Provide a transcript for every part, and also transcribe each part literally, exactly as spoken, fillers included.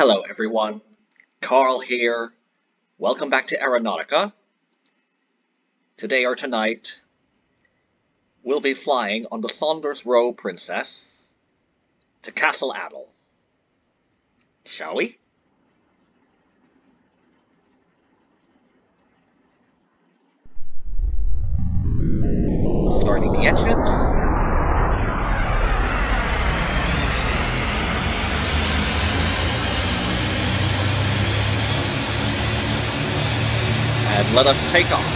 Hello everyone, Carl here. Welcome back to Aeronautica. Today or tonight, we'll be flying on the Saunders-Roe Princess to Castle Atoll. Shall we? Starting the engines. And let us take off.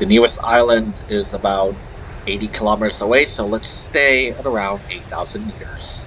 The nearest island is about eighty kilometers away, so let's stay at around eight thousand meters.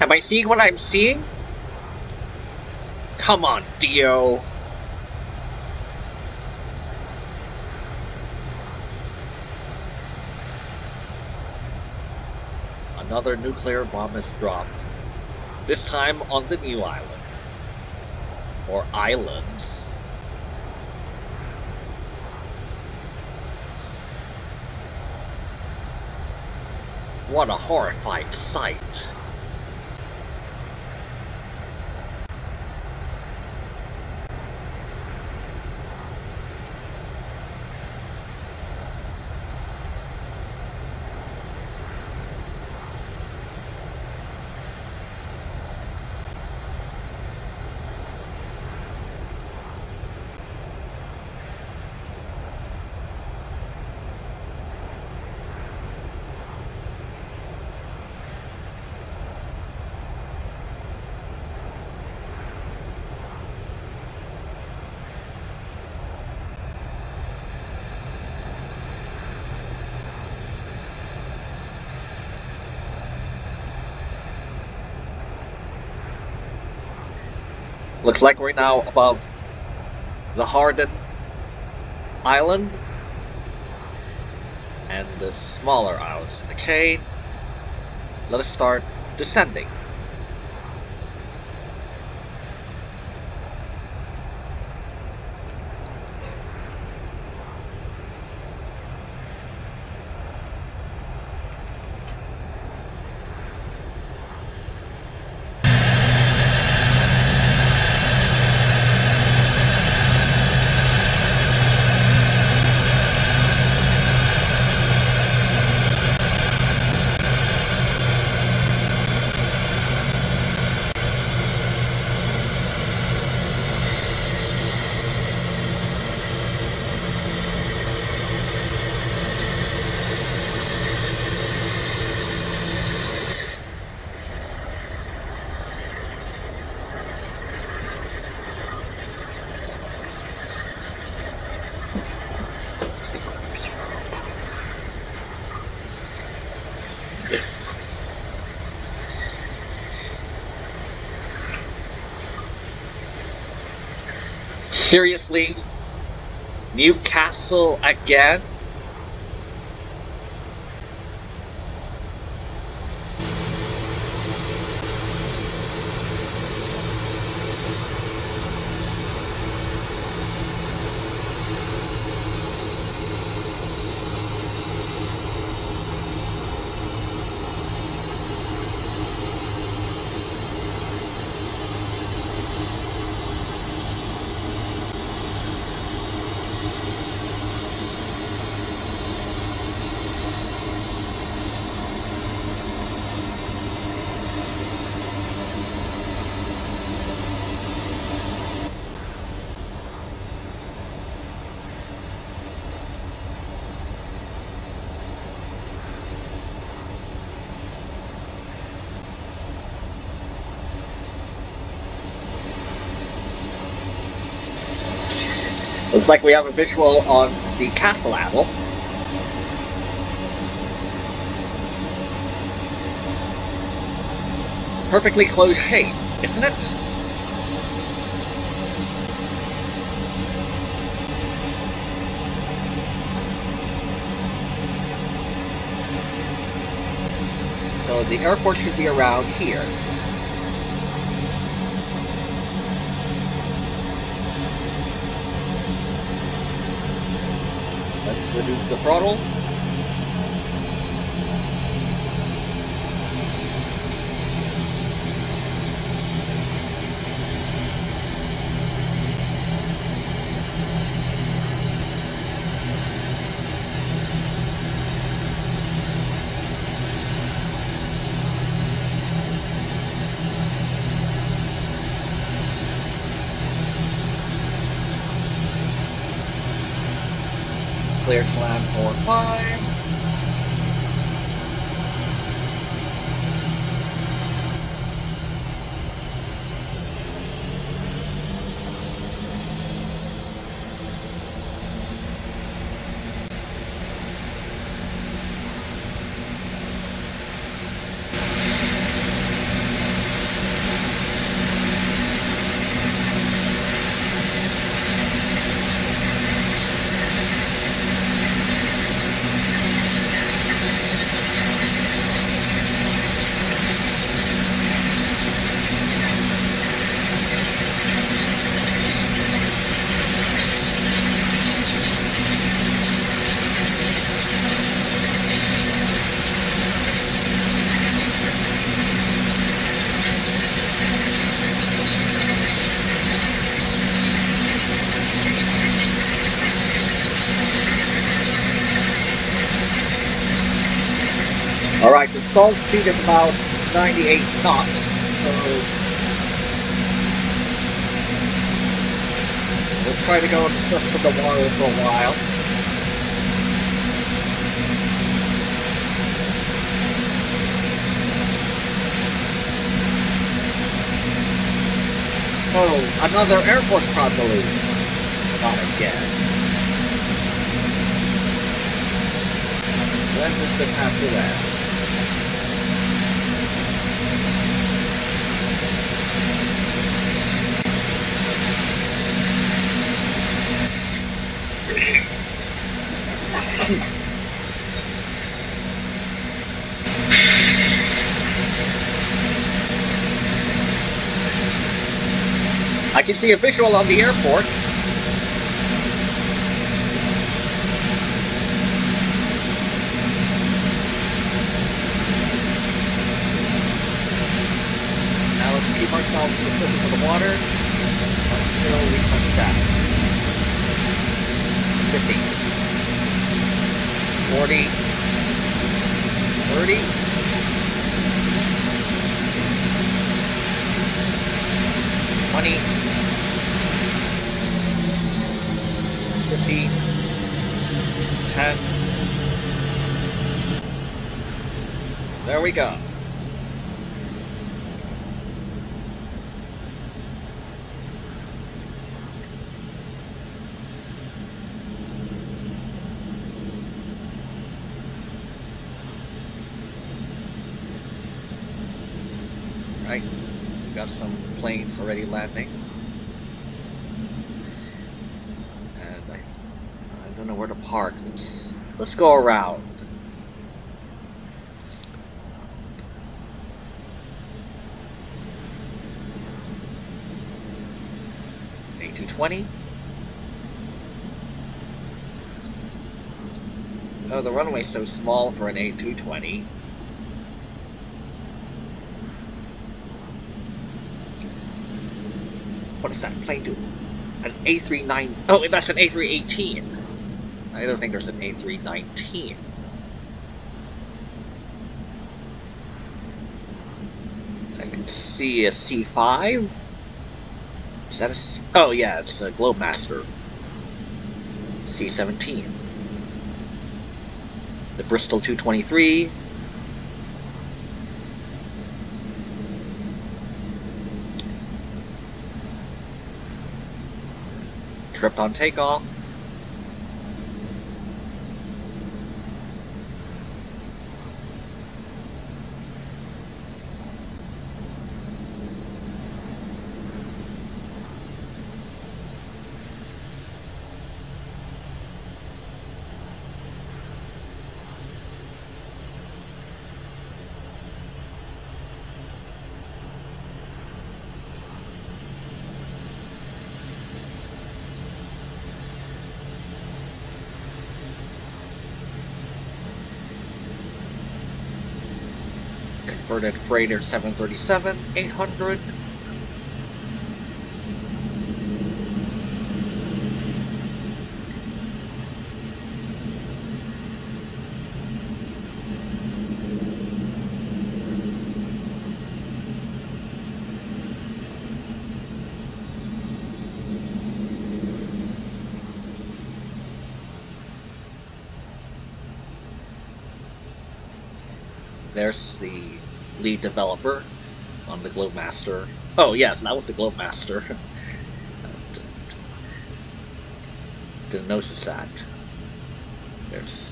Am I seeing what I'm seeing? Come on, Dio. Another nuclear bomb is dropped. This time on the new island. Or islands. What a horrified sight. Looks like we're now above the Harden island and the smaller islands in the chain. Let us start descending. Seriously? Newcastle again? Looks like we have a visual on the Castle Atoll. Perfectly closed shape, isn't it? So the airport should be around here. Let's reduce the throttle. Clear to land for five. Alright, the stall speed is about ninety-eight knots, so we'll try to go on the surface of the water for a while. Oh, another Air Force pod balloon. Not again. When does this have to land? I can see a visual on the airport. Now let's keep ourselves to the surface of the water until we touch that. fifty. forty, thirty, twenty, fifty, ten. There we go. Right. We've got some planes already landing. And I, I don't know where to park. Let's, let's go around. A two twenty. Oh, the runway's so small for an A two twenty. What is that plane do? An A three nine. Oh, that's an A three eighteen. I don't think there's an A three nineteen. I can see a C five. Is that a C? Oh yeah, it's a Globemaster. C seventeen. The Bristol two twenty-three. stripped on takeoff. Converted freighter seven thirty-seven eight hundred. There's the lead developer on the Globemaster. Oh yes, that was the Globemaster. didn't, didn't notice that. There's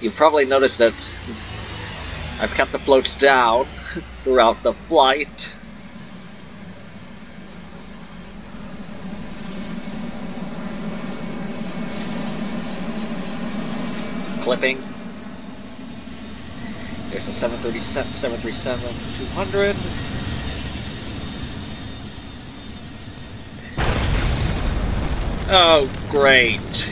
You probably noticed that I've kept the floats down throughout the flight. Clipping. There's a seven thirty-seven, seven thirty-seven two hundred. Oh, great.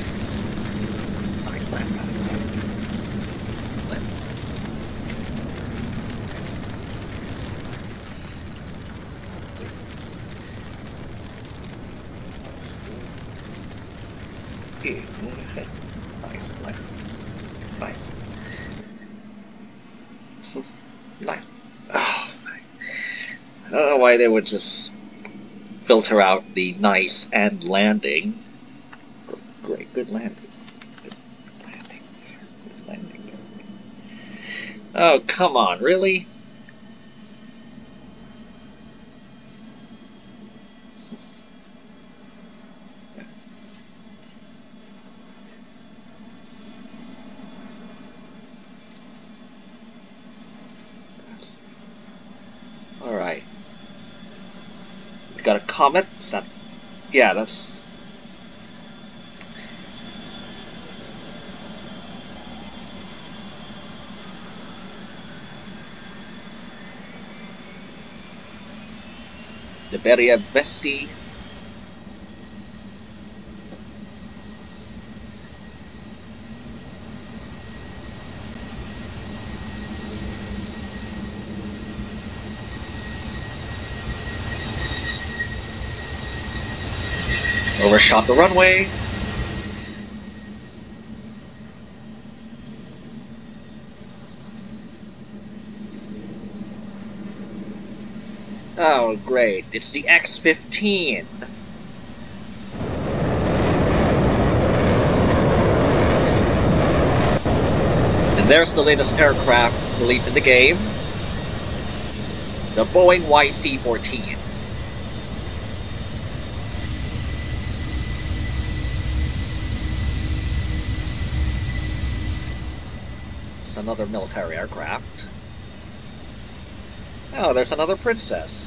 They would just filter out the nice and landing. Great, good landing. Good landing. Good landing. Oh, come on, really? Comet? That, yeah, that's... Liberia Vesti. Overshot the runway. Oh, great. It's the X fifteen. And there's the latest aircraft released in the game. The Boeing Y C fourteen. Another military aircraft. Oh, there's another Princess.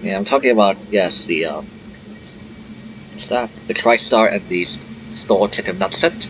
Yeah, I'm talking about, yes, the, uh, what's that? The TriStar and the store chicken nut set.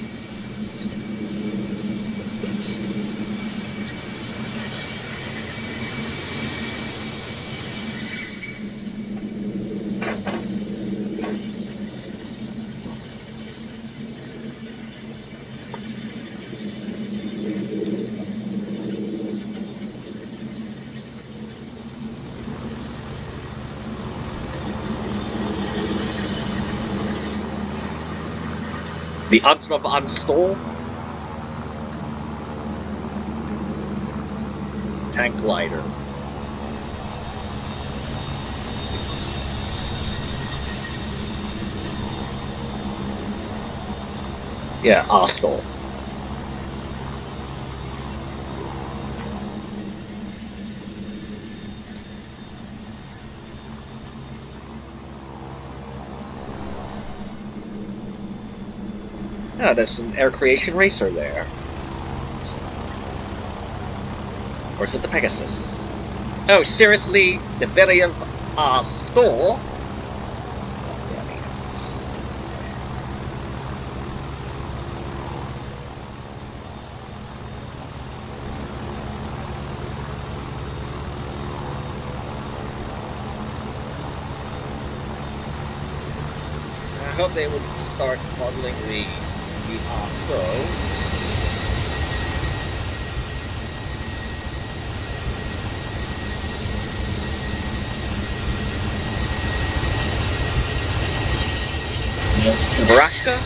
The ultimate of unstall tank glider. Yeah, R-stall. Yeah, there's an Air Creation racer there. Or is it the Pegasus? Oh, seriously? The variant of our store? I hope they would start modeling the The Astro. Nebraska?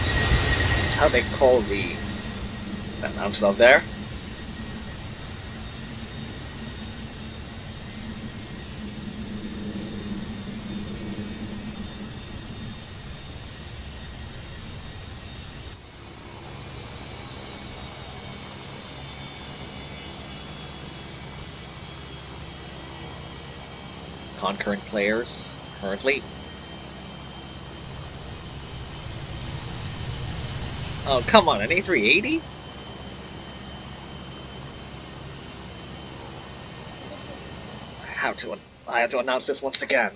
How they call the that mountain up there? Concurrent players currently. Oh, come on, an A three eighty? I have to, I have to announce this once again.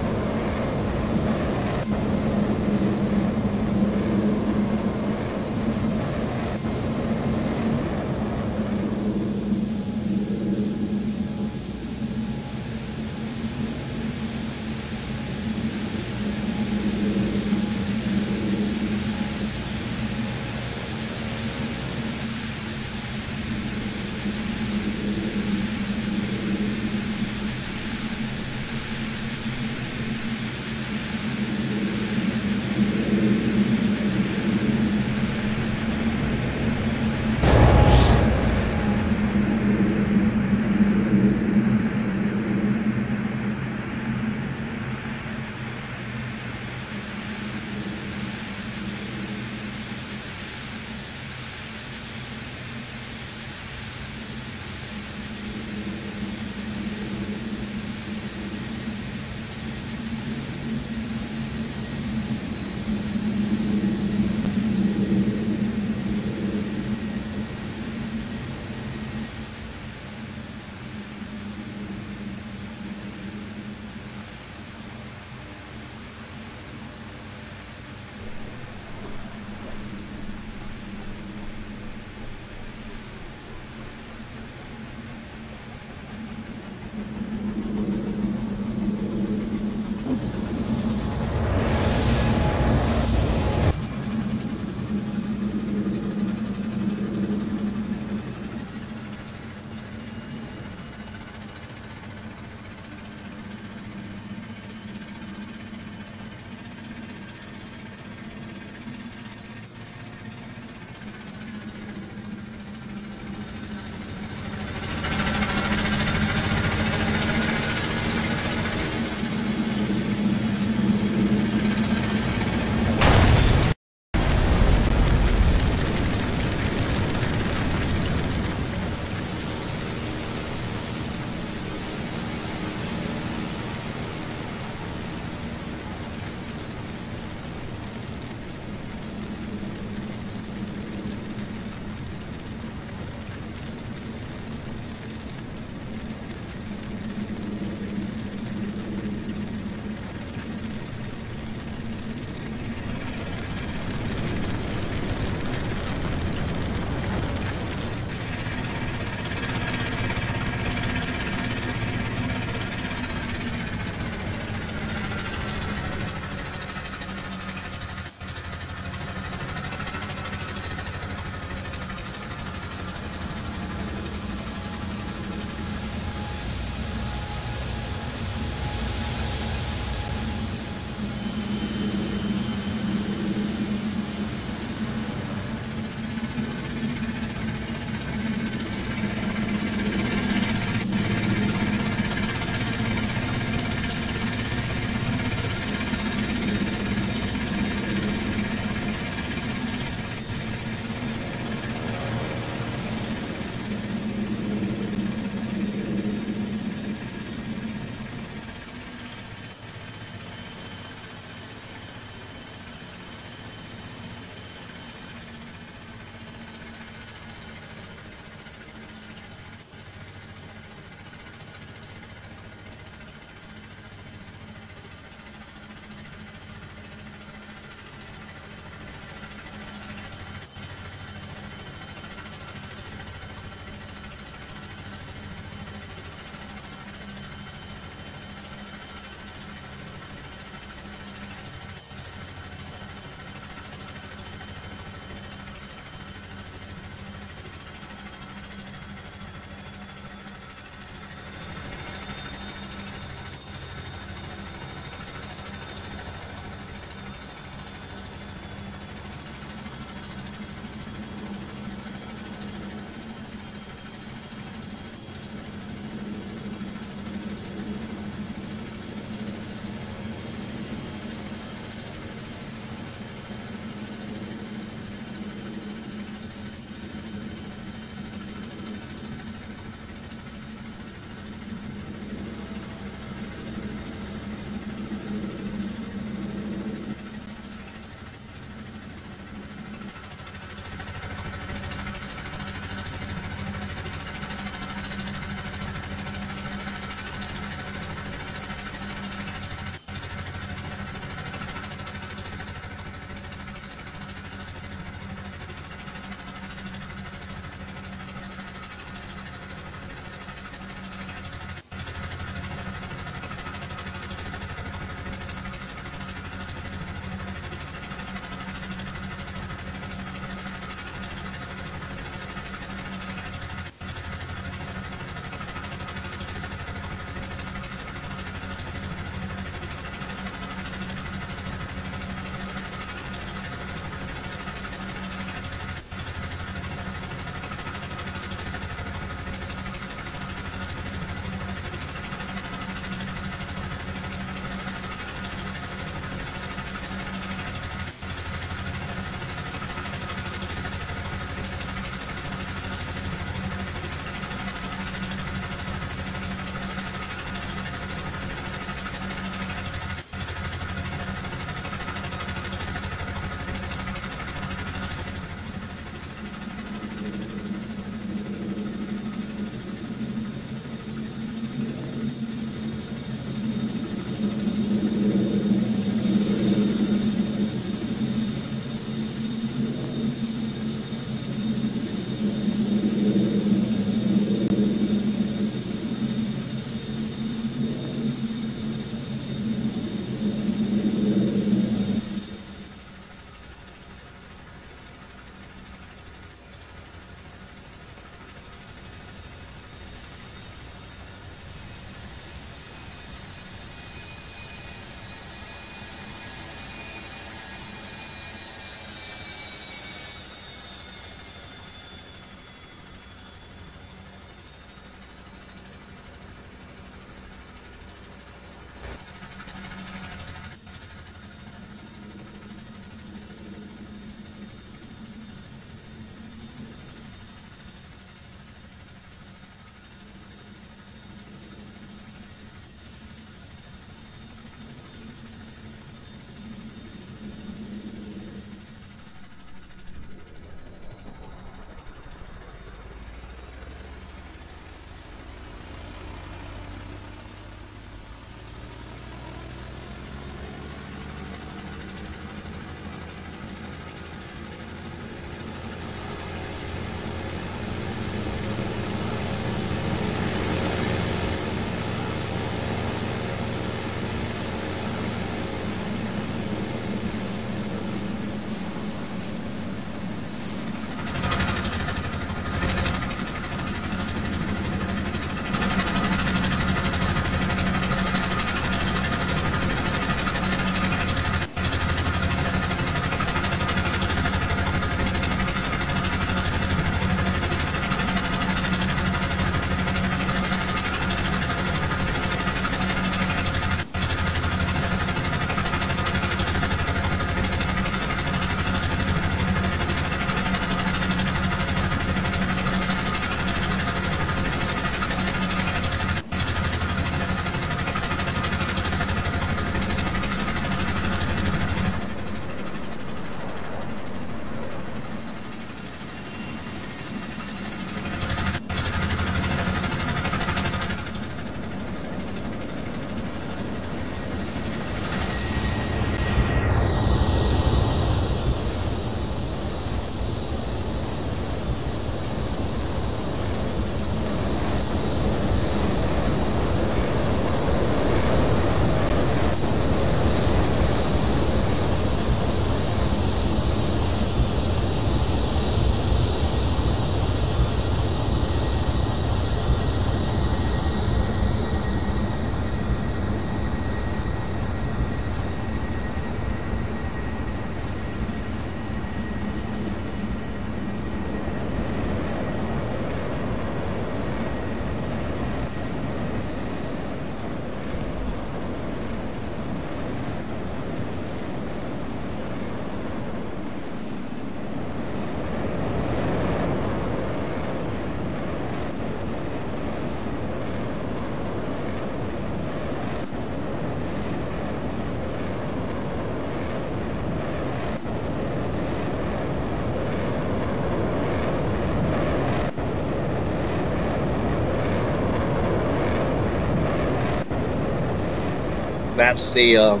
that's the um,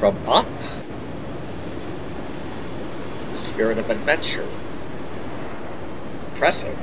from Up, Spirit of Adventure. Impressive.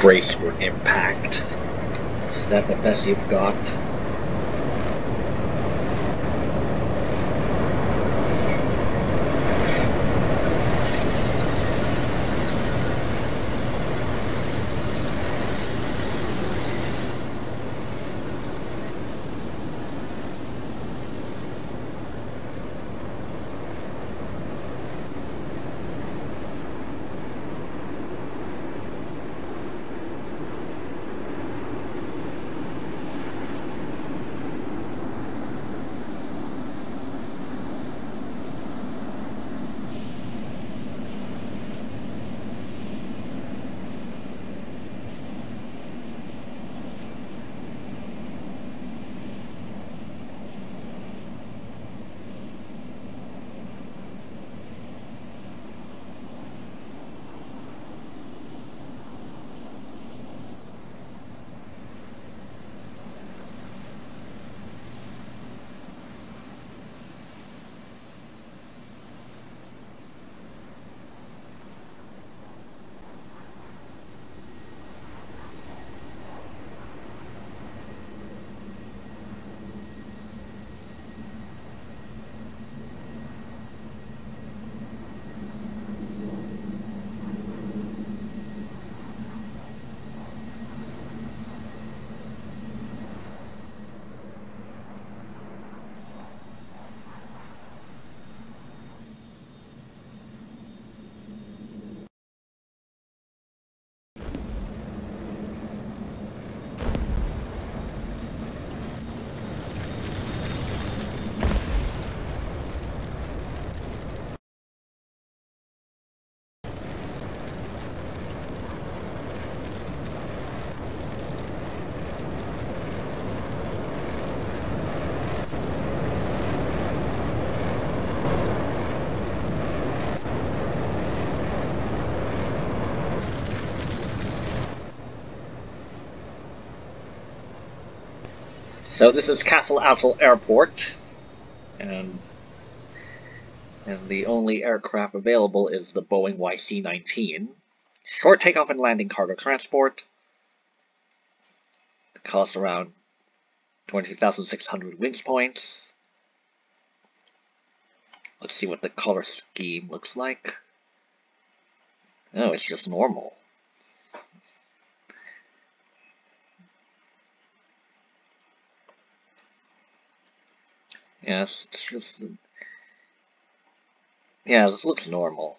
Brace for impact. Is that the best you've got? So this is Castle Atoll Airport, and, and the only aircraft available is the Boeing Y C nineteen. Short takeoff and landing cargo transport. It costs around twenty thousand six hundred Wingz Points. Let's see what the color scheme looks like. Oh, it's just normal. Yes, it's just... yeah, this looks normal.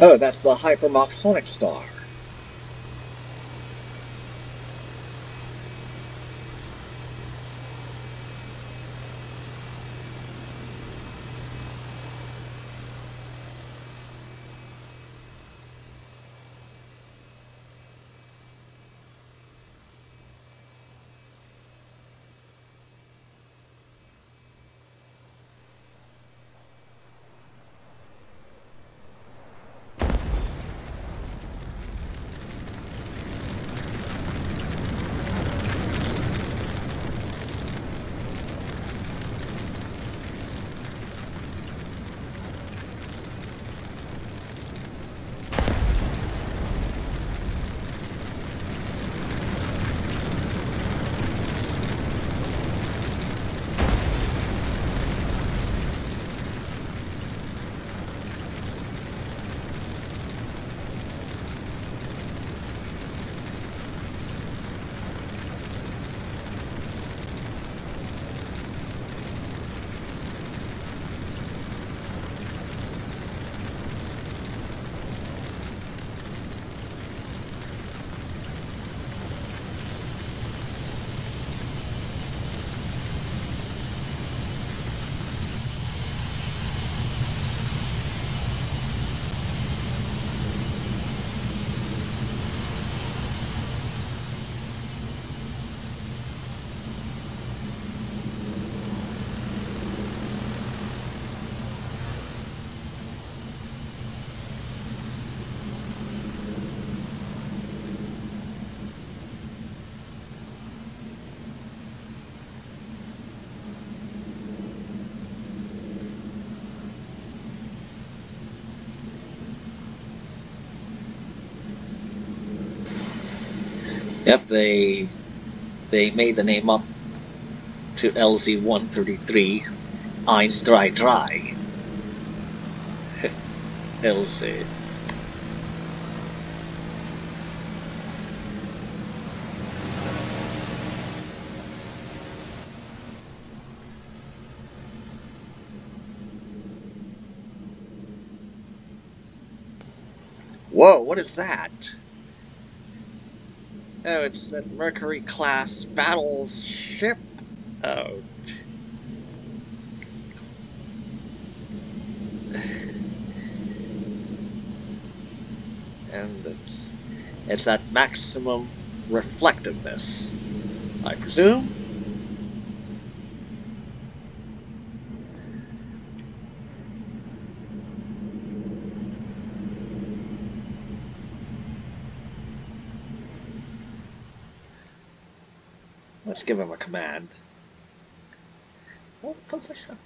Oh, that's the HyperMach SonicStar. Yep, they they made the name up to L Z one thirty-three, eins drei drei. L Z. Whoa, what is that? Oh, it's that Mercury-class battleship. Oh. And it's, it's that maximum reflectiveness, I presume. Let's give him a command. What position?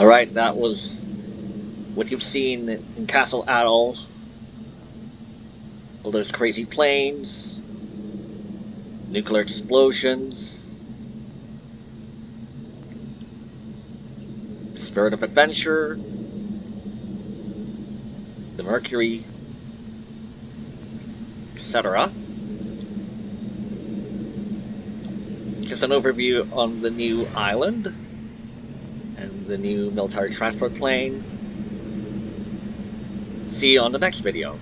All right, that was what you've seen in Castle Atoll. All those crazy planes, nuclear explosions, Spirit of Adventure, the Mercury, et cetera. Just an overview on the new island and the new military transport plane. See you on the next video.